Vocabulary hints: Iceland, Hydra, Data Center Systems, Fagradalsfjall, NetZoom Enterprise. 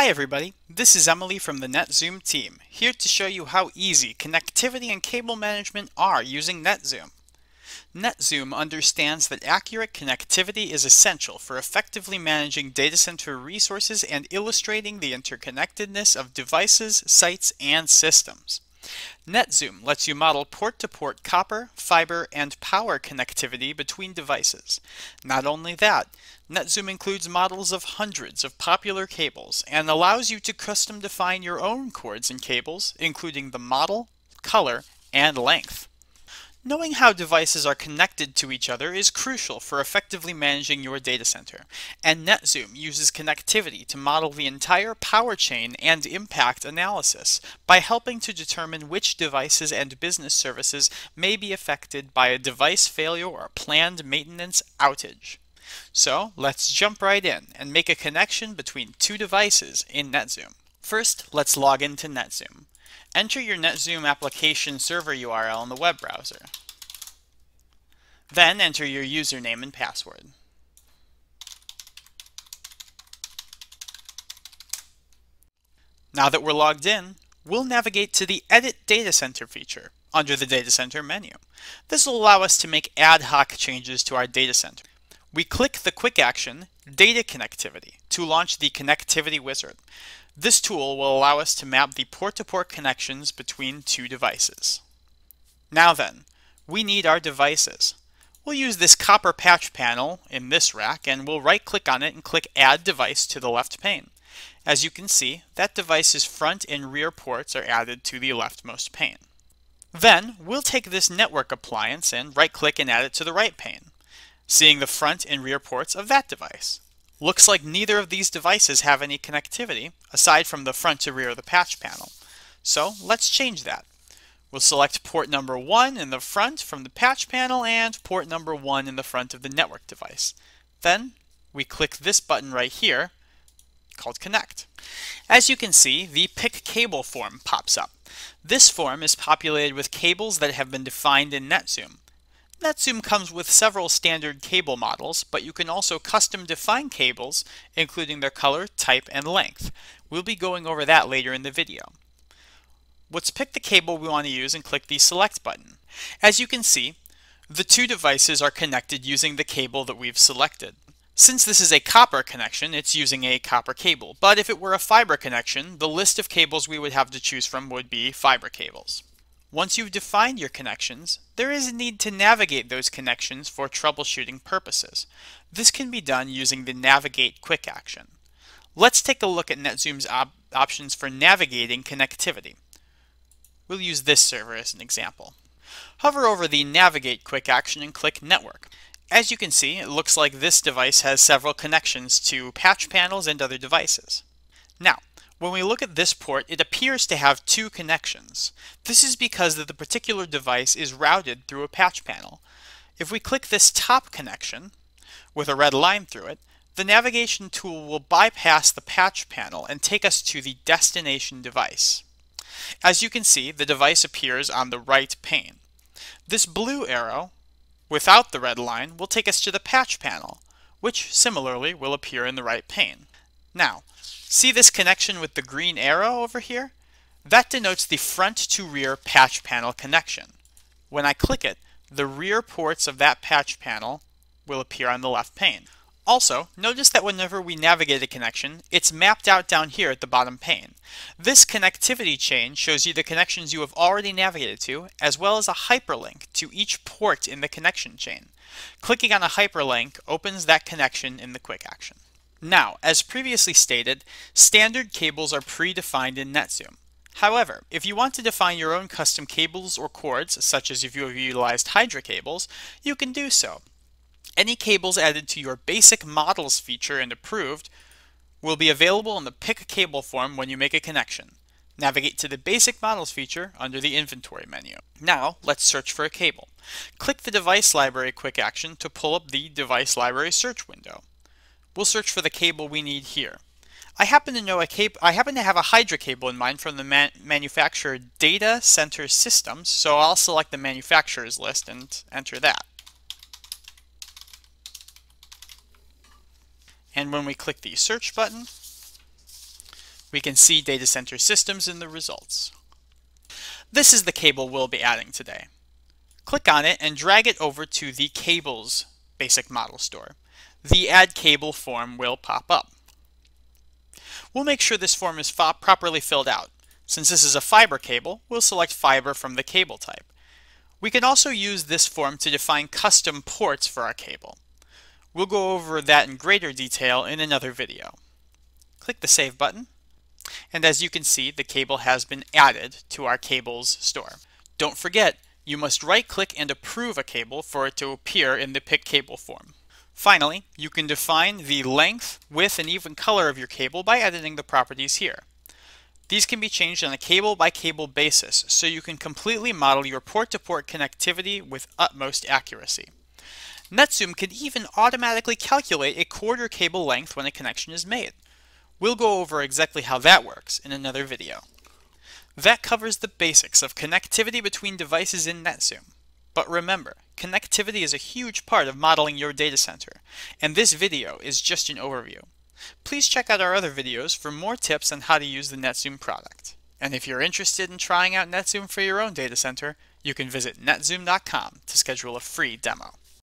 Hi everybody, this is Emily from the NetZoom team, here to show you how easy connectivity and cable management are using NetZoom. NetZoom understands that accurate connectivity is essential for effectively managing data center resources and illustrating the interconnectedness of devices, sites, and systems. NetZoom lets you model port-to-port copper, fiber, and power connectivity between devices. Not only that, NetZoom includes models of hundreds of popular cables and allows you to custom define your own cords and cables, including the model, color, and length. Knowing how devices are connected to each other is crucial for effectively managing your data center, and NetZoom uses connectivity to model the entire power chain and impact analysis by helping to determine which devices and business services may be affected by a device failure or planned maintenance outage. So let's jump right in and make a connection between two devices in NetZoom. First, let's log into NetZoom. Enter your NetZoom application server URL in the web browser. Then enter your username and password. Now that we're logged in, we'll navigate to the Edit Data Center feature under the Data Center menu. This will allow us to make ad hoc changes to our data center. We click the quick action, Data Connectivity, to launch the Connectivity Wizard. This tool will allow us to map the port-to-port connections between two devices. Now then, we need our devices. We'll use this copper patch panel in this rack, and we'll right-click on it and click Add Device to the left pane. As you can see, that device's front and rear ports are added to the leftmost pane. Then, we'll take this network appliance and right-click and add it to the right pane, seeing the front and rear ports of that device. Looks like neither of these devices have any connectivity, aside from the front to rear of the patch panel. So let's change that. We'll select port number 1 in the front from the patch panel and port number 1 in the front of the network device. Then we click this button right here, called Connect. As you can see, the Pick Cable form pops up. This form is populated with cables that have been defined in NetZoom. NetZoom comes with several standard cable models, but you can also custom define cables, including their color, type, and length. We'll be going over that later in the video. Let's pick the cable we want to use and click the Select button. As you can see, the two devices are connected using the cable that we've selected. Since this is a copper connection, it's using a copper cable, but if it were a fiber connection, the list of cables we would have to choose from would be fiber cables. Once you've defined your connections, there is a need to navigate those connections for troubleshooting purposes. This can be done using the Navigate quick action. Let's take a look at NetZoom's options for navigating connectivity. We'll use this server as an example. Hover over the Navigate quick action and click Network. As you can see, it looks like this device has several connections to patch panels and other devices. Now, when we look at this port, it appears to have two connections. This is because the particular device is routed through a patch panel. If we click this top connection with a red line through it, the navigation tool will bypass the patch panel and take us to the destination device. As you can see, the device appears on the right pane. This blue arrow, without the red line, will take us to the patch panel, which similarly will appear in the right pane. Now, see this connection with the green arrow over here? That denotes the front to rear patch panel connection. When I click it, the rear ports of that patch panel will appear on the left pane. Also, notice that whenever we navigate a connection, it's mapped out down here at the bottom pane. This connectivity chain shows you the connections you have already navigated to, as well as a hyperlink to each port in the connection chain. Clicking on a hyperlink opens that connection in the quick action. Now, as previously stated, standard cables are predefined in NetZoom. However, if you want to define your own custom cables or cords, such as if you have utilized Hydra cables, you can do so. Any cables added to your Basic Models feature and approved will be available in the Pick Cable form when you make a connection. Navigate to the Basic Models feature under the Inventory menu. Now, let's search for a cable. Click the Device Library quick action to pull up the Device Library search window. We'll search for the cable we need here. I happen to have a Hydra cable in mind from the manufacturer Data Center Systems, so I'll select the manufacturer's list and enter that. And when we click the search button, We can see Data Center Systems in the results. This is the cable we'll be adding today. Click on it and drag it over to the Cables basic model store. The Add Cable form will pop up. We'll make sure this form is properly filled out. Since this is a fiber cable, we'll select fiber from the cable type. We can also use this form to define custom ports for our cable. We'll go over that in greater detail in another video. Click the Save button, and as you can see, the cable has been added to our cables store. Don't forget, you must right-click and approve a cable for it to appear in the Pick Cable form. Finally, you can define the length, width, and even color of your cable by editing the properties here. These can be changed on a cable-by-cable basis, so you can completely model your port-to-port connectivity with utmost accuracy. Netzoom can even automatically calculate a quarter cable length when a connection is made. We'll go over exactly how that works in another video. That covers the basics of connectivity between devices in Netzoom. But remember, connectivity is a huge part of modeling your data center, and this video is just an overview. Please check out our other videos for more tips on how to use the Netzoom product. And if you're interested in trying out Netzoom for your own data center, you can visit netzoom.com to schedule a free demo.